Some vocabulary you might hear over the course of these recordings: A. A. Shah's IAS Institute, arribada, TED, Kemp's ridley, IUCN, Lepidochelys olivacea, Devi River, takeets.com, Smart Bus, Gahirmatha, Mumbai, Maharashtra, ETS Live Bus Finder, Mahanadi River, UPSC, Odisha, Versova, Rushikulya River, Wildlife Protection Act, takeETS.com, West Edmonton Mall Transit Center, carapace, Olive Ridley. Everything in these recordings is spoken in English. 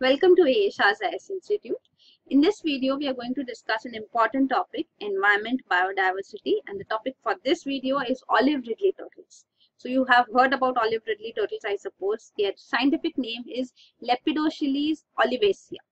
Welcome to A. A. Shah's IAS Institute. In this video, we are going to discuss an important topic, environment, biodiversity, and the topic for this video is Olive Ridley turtles. So you have heard about Olive Ridley turtles, I suppose. Their scientific name is Lepidochelys olivacea.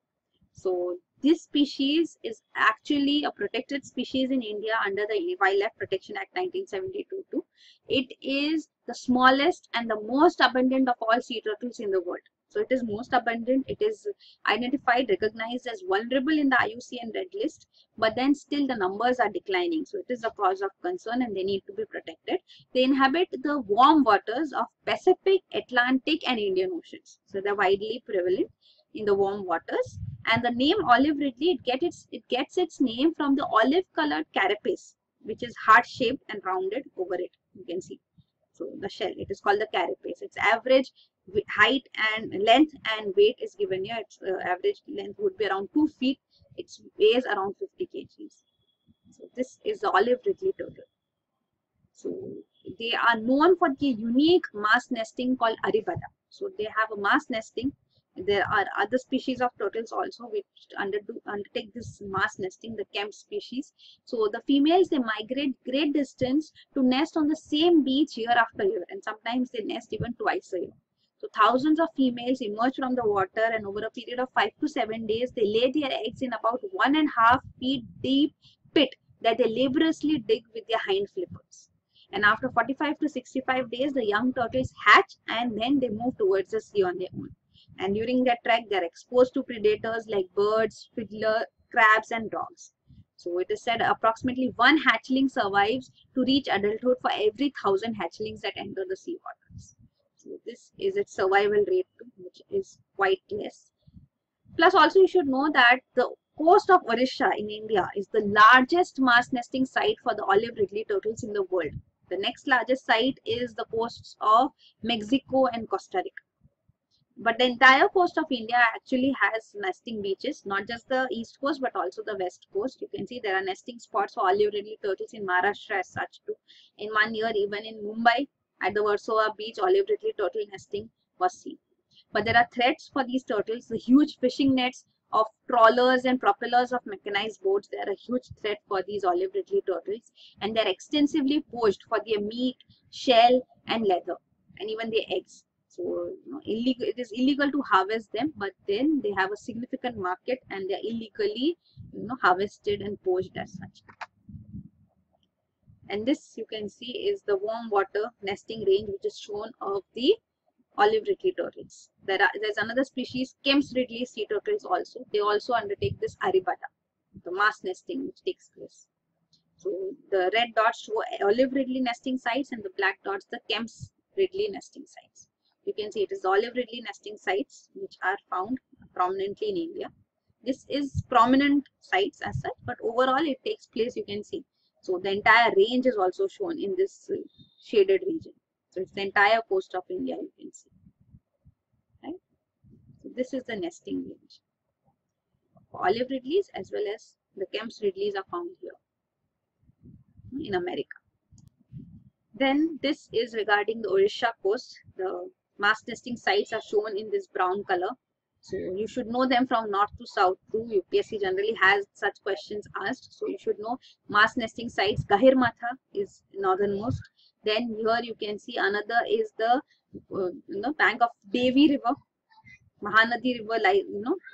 So this species is actually a protected species in India under the Wildlife Protection Act 1972. It is the smallest and the most abundant of all sea turtles in the world. So it is most abundant. It is identified, recognized as vulnerable in the IUCN red list, but then still the numbers are declining. So it is a cause of concern and they need to be protected. They inhabit the warm waters of Pacific, Atlantic and Indian Oceans. So they are widely prevalent in the warm waters. And the name Olive Ridley, it gets its name from the olive colored carapace, which is heart shaped and rounded over it. You can see. So the shell, it is called the carapace. Its average height and length and weight is given here. Its average length would be around 2 feet. It weighs around 50 kg. So this is the Olive Ridley turtle. So they are known for their unique mass nesting called arribada. So they have a mass nesting. There are other species of turtles also which undertake this mass nesting, the Kemp's species. So the females, they migrate great distance to nest on the same beach year after year, and sometimes they nest even twice a year. So thousands of females emerge from the water, and over a period of 5 to 7 days, they lay their eggs in about 1.5 feet deep pit that they laboriously dig with their hind flippers. And after 45 to 65 days, the young turtles hatch, and then they move towards the sea on their own. And during their trek, they are exposed to predators like birds, fiddler, crabs, and dogs. So it is said approximately 1 hatchling survives to reach adulthood for every 1,000 hatchlings that enter the sea waters. So this is its survival rate, which is quite less. Plus, also you should know that the coast of Odisha in India is the largest mass nesting site for the Olive Ridley turtles in the world. The next largest site is the coasts of Mexico and Costa Rica. But the entire coast of India actually has nesting beaches, not just the east coast, but also the west coast. You can see there are nesting spots for Olive Ridley turtles in Maharashtra as such too. In one year, even in Mumbai, at the Versova beach, Olive Ridley turtle nesting was seen. But there are threats for these turtles. The huge fishing nets of trawlers and propellers of mechanized boats, they are a huge threat for these Olive Ridley turtles. And they are extensively poached for their meat, shell and leather, and even their eggs. So it is illegal to harvest them, but then they have a significant market and they are illegally harvested and poached as such. And this you can see is the warm water nesting range which is shown of the Olive Ridley turtles. There's another species, Kemp's ridley sea turtles also. They also undertake this arribada, the mass nesting which takes place. So the red dots show Olive Ridley nesting sites and the black dots the Kemp's ridley nesting sites. You can see it is Olive Ridley nesting sites which are found prominently in India. This is prominent sites as such, but overall it takes place, you can see. So the entire range is also shown in this shaded region. So it's the entire coast of India, you can see. Right? So this is the nesting range. Olive Ridleys as well as the Kemp's Ridleys are found here in America. Then this is regarding the Odisha coast. The mass nesting sites are shown in this brown color. So you should know them from north to south too. UPSC generally has such questions asked. So you should know mass nesting sites. Gahirmatha is northernmost. Then here you can see another is the bank of Devi River. Mahanadi River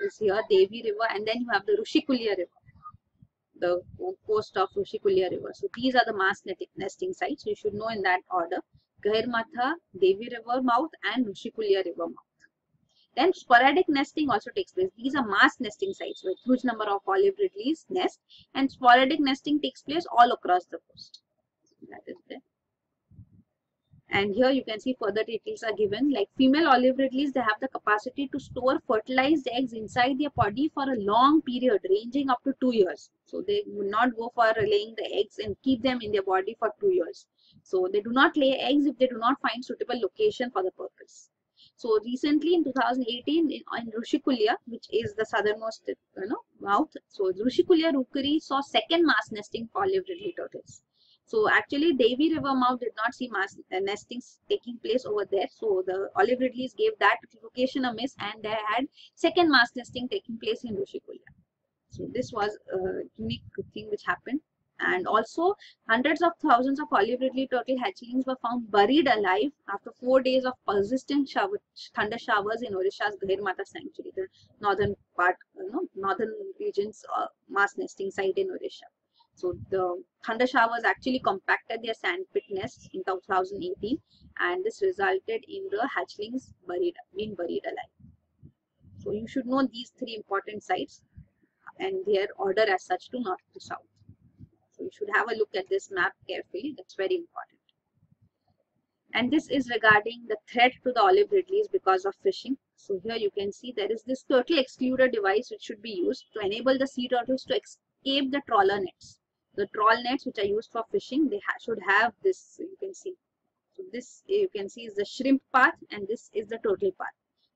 is here, Devi River. And then you have the Rushikulya River, the coast of Rushikulya River. So these are the mass nesting sites. You should know in that order. Gahirmatha, Devi River mouth and Rushikulya River mouth. Then sporadic nesting also takes place. These are mass nesting sites where huge number of Olive Ridleys nest, and sporadic nesting takes place all across the coast. So that is there. And here you can see further details are given. Like female Olive Ridleys, they have the capacity to store fertilized eggs inside their body for a long period ranging up to 2 years. So they would not go for laying the eggs and keep them in their body for 2 years. So they do not lay eggs if they do not find suitable location for the purpose. So recently in 2018 in Rushikulya, which is the southernmost mouth, so Rushikulya Rookery saw second mass nesting for Olive Ridley turtles. So actually Devi River mouth did not see mass nesting taking place over there. So the Olive Ridleys gave that location a miss and they had second mass nesting taking place in Rushikulya. So this was a unique thing which happened. And also hundreds of thousands of Olive Ridley turtle hatchlings were found buried alive after 4 days of persistent thunder showers in Odisha's Gahirmatha sanctuary, the northern part, northern regions mass nesting site in Odisha. So the thunder showers actually compacted their sandpit nests in 2018 and this resulted in the hatchlings being buried alive. So you should know these three important sites and their order as such to north to south. So you should have a look at this map carefully, that's very important. And this is regarding the threat to the Olive Ridleys because of fishing. So here you can see there is this turtle excluder device which should be used to enable the sea turtles to escape the trawler nets. The trawl nets which are used for fishing, they should have this, you can see. So this you can see is the shrimp path and this is the turtle path.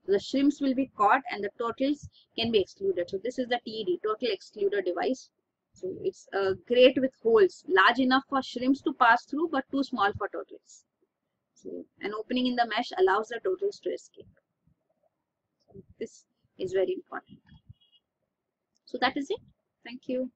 The shrimps will be caught and the turtles can be excluded. So this is the TED, turtle excluder device. So it's a grate with holes large enough for shrimps to pass through but too small for turtles. So an opening in the mesh allows the turtles to escape. So this is very important. So that is it. Thank you.